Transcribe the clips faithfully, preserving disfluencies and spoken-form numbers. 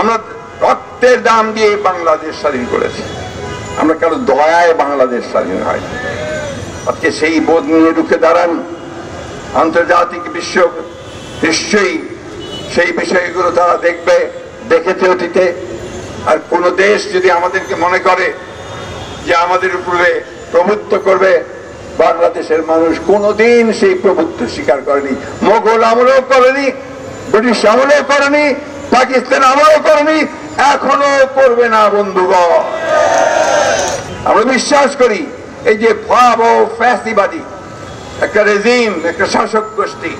আমরা রক্তের দাম দিয়ে বাংলাদেশ স্বাধীন করেছি, আমরা কারো দয়ায় বাংলাদেশ স্বাধীন হয়। আজকে সেই বোধ নিয়ে রুখে দাঁড়ান। আন্তর্জাতিক বিশ্ব নিশ্চয়ই সেই বিষয়গুলো তারা দেখবে, দেখেছে অতীতে। আর কোনো দেশ যদি আমাদেরকে মনে করে যে আমাদের উপরে প্রভুত্ব করবে, বাংলাদেশের মানুষ কোনোদিন সেই প্রভুত্ব স্বীকার করেনি। মোগল আমলেও করেনি, ব্রিটিশ আমলেও করেনি, পাকিস্তান আমলেও করেনি, এখনো করবে না বন্ধুগণ। আমরা বিশ্বাস করি এই যে ভয়াবহ ফ্যাসিবাদী একটা রেজিম, একটা শাসক গোষ্ঠী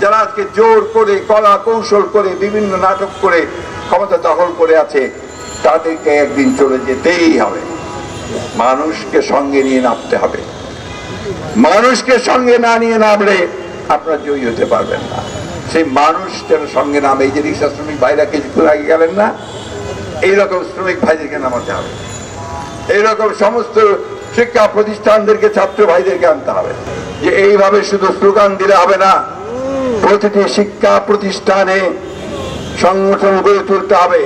যারা আজকে জোর করে, কলা কৌশল করে, বিভিন্ন নাটক করে ক্ষমতা দখল করে আছে, তাদেরকে একদিন চলে যেতেই হবে। মানুষকে সঙ্গে নিয়ে নামতে হবে। মানুষকে সঙ্গে না নিয়ে নামলে আপনারা জয়ী হতে পারবেন না। সেই মানুষ যেন সঙ্গে নামে। এই যে রিক্সা শ্রমিক ভাইরা কিছুক্ষণ আগে গেলেন না, এইরকম শ্রমিক ভাইদেরকে নামাতে হবে, এইরকম সমস্ত শিক্ষা প্রতিষ্ঠানদেরকে, ছাত্র ভাইদেরকে আনতে হবে। যে এইভাবে শুধু স্লোগান দিলে হবে না, প্রতিটি শিক্ষা প্রতিষ্ঠানে সংগঠন গড়ে তুলতে হবে।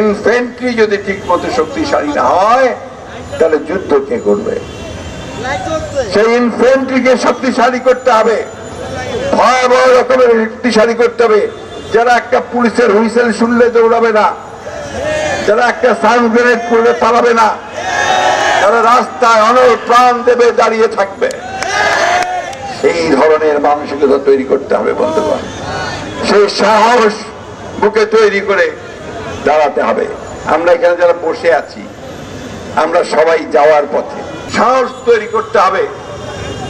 ইনফেন্ট্রি যদি ঠিক মতো শক্তিশালী না হয় তাহলে যুদ্ধ কে করবে? সেই ইনফেন্ট্রিকে শক্তিশালী করতে হবে, ভয়াবহ রকমের শক্তিশালী করতে হবে। যারা একটা পুলিশের হুইসেল শুনলে দৌড়াবে না, যারা একটা সাউন্ড গ্রেনেড করলে পালাবে না, তারা রাস্তায় অনেক প্রাণ দেবে, দাঁড়িয়ে থাকবে। সেই ধরনের মানসিকতা তৈরি করতে হবে বন্ধুগণ। সেই সাহস বুকে তৈরি করে দাঁড়াতে হবে। আমরা এখানে যারা বসে আছি আমরা সবাই যাওয়ার পথে। সাহস তৈরি করতে হবে,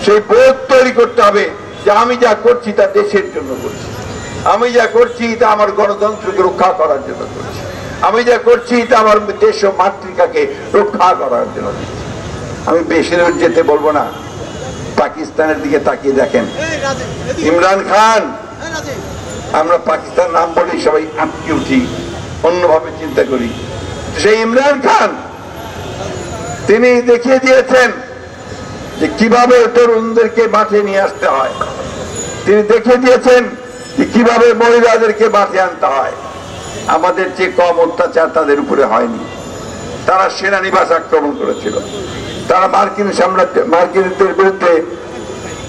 সেই বোধ তৈরি করতে হবে যে আমি যা করছি তা দেশের জন্য করছি, আমি যা করছি তা আমার গণতন্ত্রকে রক্ষা করার জন্য করছি, আমি যা করছি তা আমার দেশ ও মাতৃকাকে রক্ষা করার জন্য করছি। আমি বেশি দূর যেতে বলবো না, পাকিস্তানের দিকে তাকিয়ে দেখেন, ইমরান খান। আমরা পাকিস্তান নাম বলি, সবাই আঁতকে উঠি, অন্যভাবে চিন্তা করি। সেই ইমরান খান তিনি দেখিয়ে দিয়েছেন যে কিভাবে তরুণদেরকে মাঠে নিয়ে আসতে হয়, তিনি দেখিয়ে দিয়েছেন যে কিভাবে মহিলাদেরকে মাঠে আনতে হয়। আমাদের যে কম অত্যাচার তাদের উপরে হয়নি, তারা সেনানিবাস আক্রমণ করেছিল, তারা মার্কিন সাম্রাজ্য মার্কিনদের বিরুদ্ধে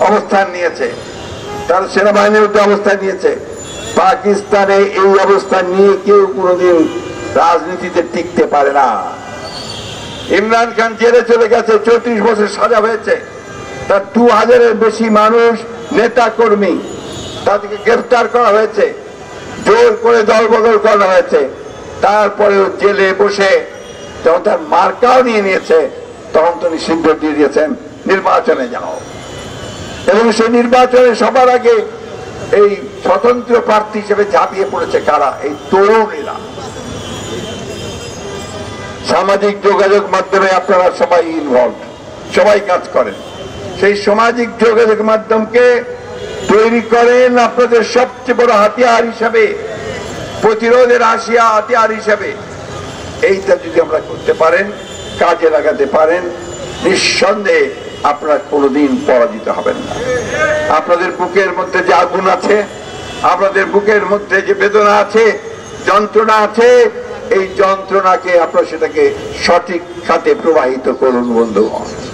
অবস্থান নিয়েছে, তারা সেনাবাহিনীর বিরুদ্ধে অবস্থান নিয়েছে। পাকিস্তানে এই অবস্থান নিয়ে কেউ কোনোদিন রাজনীতিতে টিকতে পারে না। ইমরান খান জেলে চলে গেছে, চৌত্রিশ বছর সাজা হয়েছে, তার দু হাজারের বেশি মানুষ নেতা কর্মী তাদেরকে গ্রেফতার করা হয়েছে, জোর করে দলবদল করা হয়েছে। তারপরেও জেলে বসে যখন তার মার্কাও নিয়ে নিয়েছে তখন তিনি সিদ্ধান্ত দিয়ে দিয়েছেন নির্বাচনে যাও, এবং সেই নির্বাচনে সবার আগে এই স্বতন্ত্র প্রার্থী হিসেবে ঝাঁপিয়ে পড়েছে কারা? এই তরুণীরা। সামাজিক যোগাযোগ মাধ্যমে আপনারা সবাই ইনভলভ, সবাই কাজ করেন। সেই সামাজিক যোগাযোগ মাধ্যমকে তৈরি করেন আপনাদের সবচেয়ে বড় হাতিয়ার হিসাবে, প্রতিরোধের আসিয়া হাতিয়ার হিসাবে। এইটা যদি আমরা করতে পারেন, কাজে লাগাতে পারেন, নিঃসন্দেহে আপনারা কোনোদিন পরাজিত হবেন না। আপনাদের বুকের মধ্যে যে আগুন আছে, আপনাদের বুকের মধ্যে যে বেদনা আছে, যন্ত্রণা আছে, এই যন্ত্রণাকে আপনারা সেটাকে সঠিক খাতে প্রবাহিত করুন বন্ধুগণ।